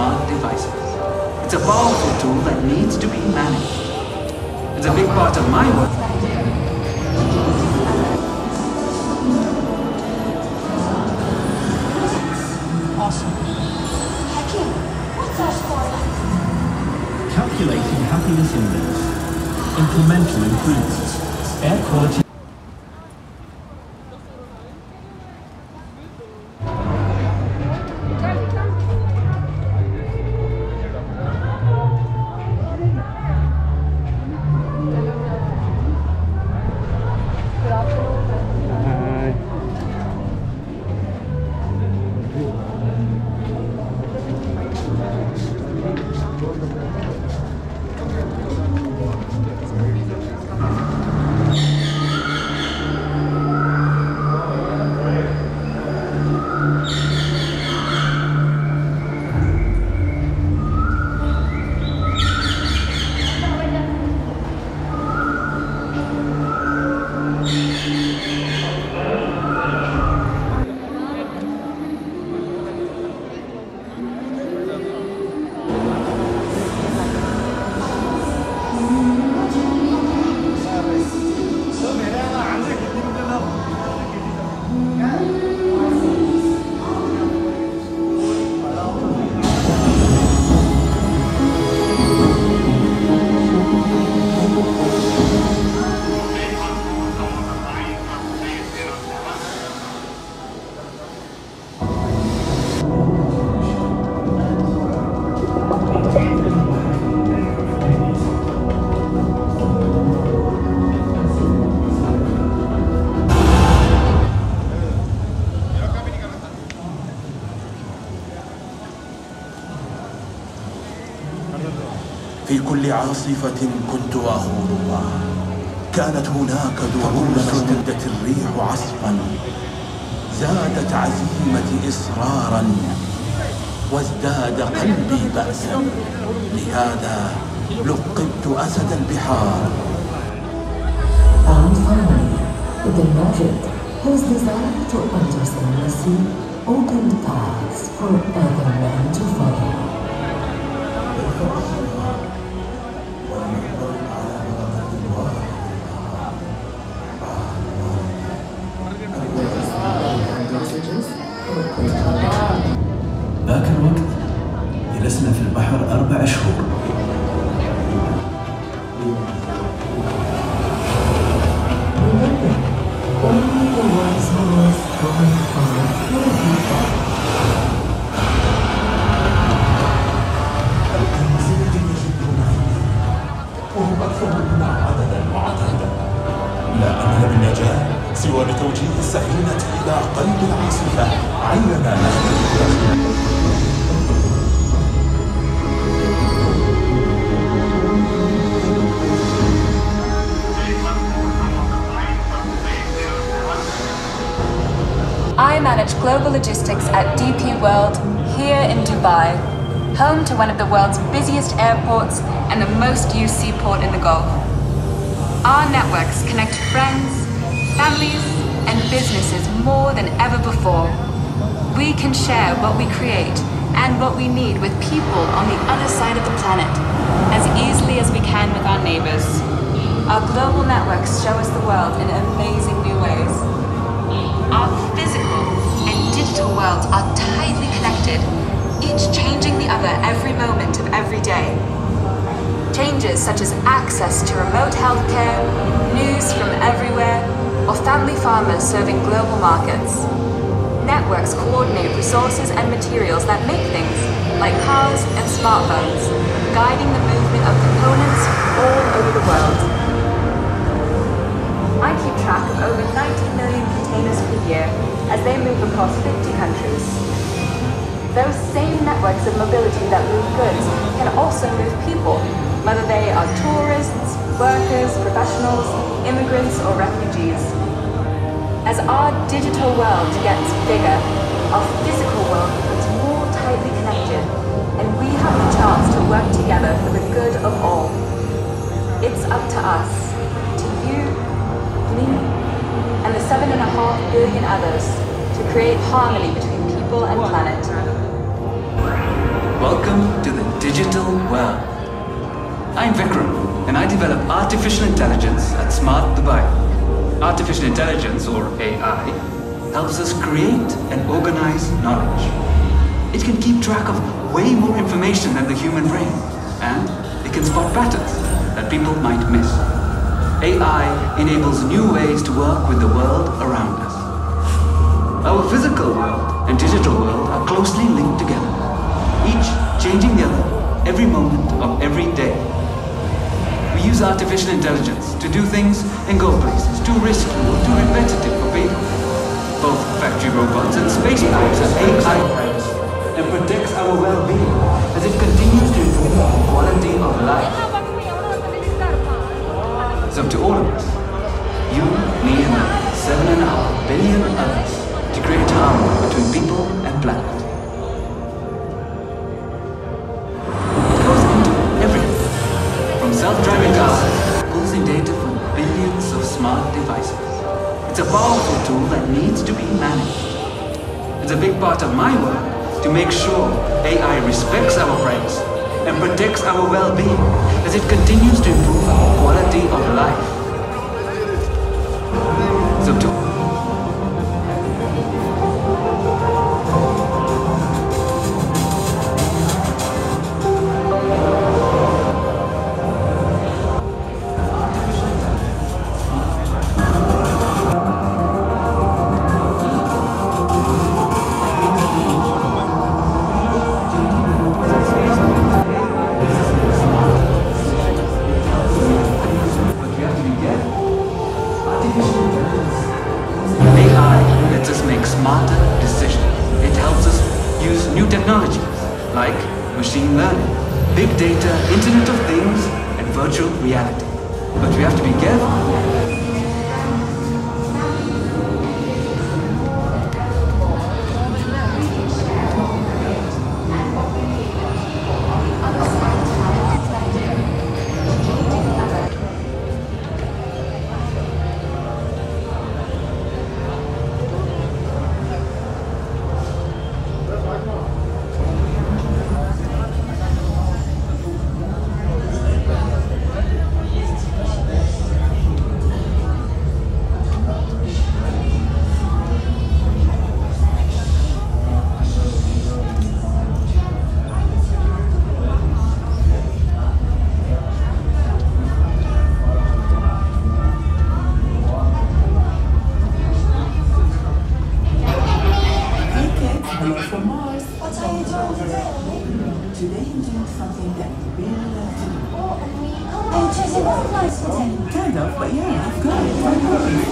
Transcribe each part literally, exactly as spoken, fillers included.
smart devices. It's a powerful tool that needs to be managed. It's a big part of my work. Awesome. Hakim, what's our score? Calculating happiness index. Incremental improvements. Air quality. في كل عاصفة كنت أخوض الله. كانت هناك ظلمة اشتدت الريح عصفا، زادت عزيمتي إصرارا، وازداد قلبي بأسا، لهذا لقبت أسد البحار. Found finally with a magic whose desire to understand the sea opened paths for other men to follow. ذاك الوقت جلسنا في البحر أربع شهور. لا أمل بالنجاة سوى بتوجيه السفينة إلى قلب العاصفة عندما نختبر. I manage global logistics at D P World here in Dubai, home to one of the world's busiest airports and the most used seaport in the Gulf. Our networks connect friends, families, and businesses more than ever before. We can share what we create and what we need with people on the other side of the planet as easily as we can with our neighbors. Our global networks show us the world in amazing new ways. Our physical and digital worlds are tightly connected, each changing the other every moment of every day. Changes such as access to remote healthcare, news from everywhere, or family farmers serving global markets. Networks coordinate resources and materials that make things, like cars and smartphones, guiding the movement of components all over the world. I keep track of over ninety million containers per year as they move across fifty countries. Those same networks of mobility that move goods can also move people, whether they are tourists, workers, professionals, immigrants, or refugees. As our digital world gets bigger, our physical world becomes more tightly connected, and we have the chance to work together for the good of all. It's up to us, to you, me, and the seven and a half billion others to create harmony between people and planet. Welcome to the digital world. I'm Vikram and I develop artificial intelligence at Smart Dubai. Artificial intelligence, or A I, helps us create and organize knowledge. It can keep track of way more information than the human brain, and it can spot patterns that people might miss. A I enables new ways to work with the world around us. Our physical world and digital world are closely linked together, each changing the other every moment of every day. We use artificial intelligence to do things and go places too risky or too repetitive for people. Both factory robots and space probes are A I drives and protects our well-being as it continues to improve the quality of life. It's up to all of us, you, me and I, seven and a half billion others, to create harmony between people and planet. It goes into everything, from self-driving cars, pulsing data from billions of smart devices. It's a powerful tool that needs to be managed. It's a big part of my work to make sure A I respects our rights and protects our well-being as it continues to improve our quality of life. So to smarter decisions. It helps us use new technologies like machine learning, big data, Internet of Things, and virtual reality. But we have to be careful. Today I'm doing something that you really love to do. I'm choosing all nice today. Kind of, but yeah, I've got it. I've got it. I'm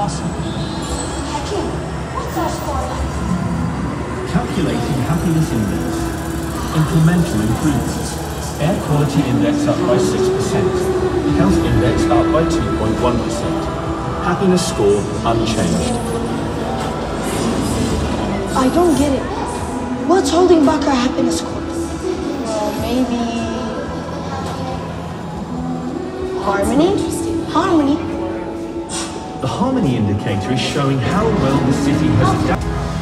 awesome. Hakim, what's our score like? Calculating happiness index. Incremental improvements. Air quality index up by six percent. Health index up by two point one percent. Happiness score unchanged. I don't get it. What's holding back our happiness score? Well, maybe... Harmony? Harmony? The harmony indicator is showing how well the city has adapted.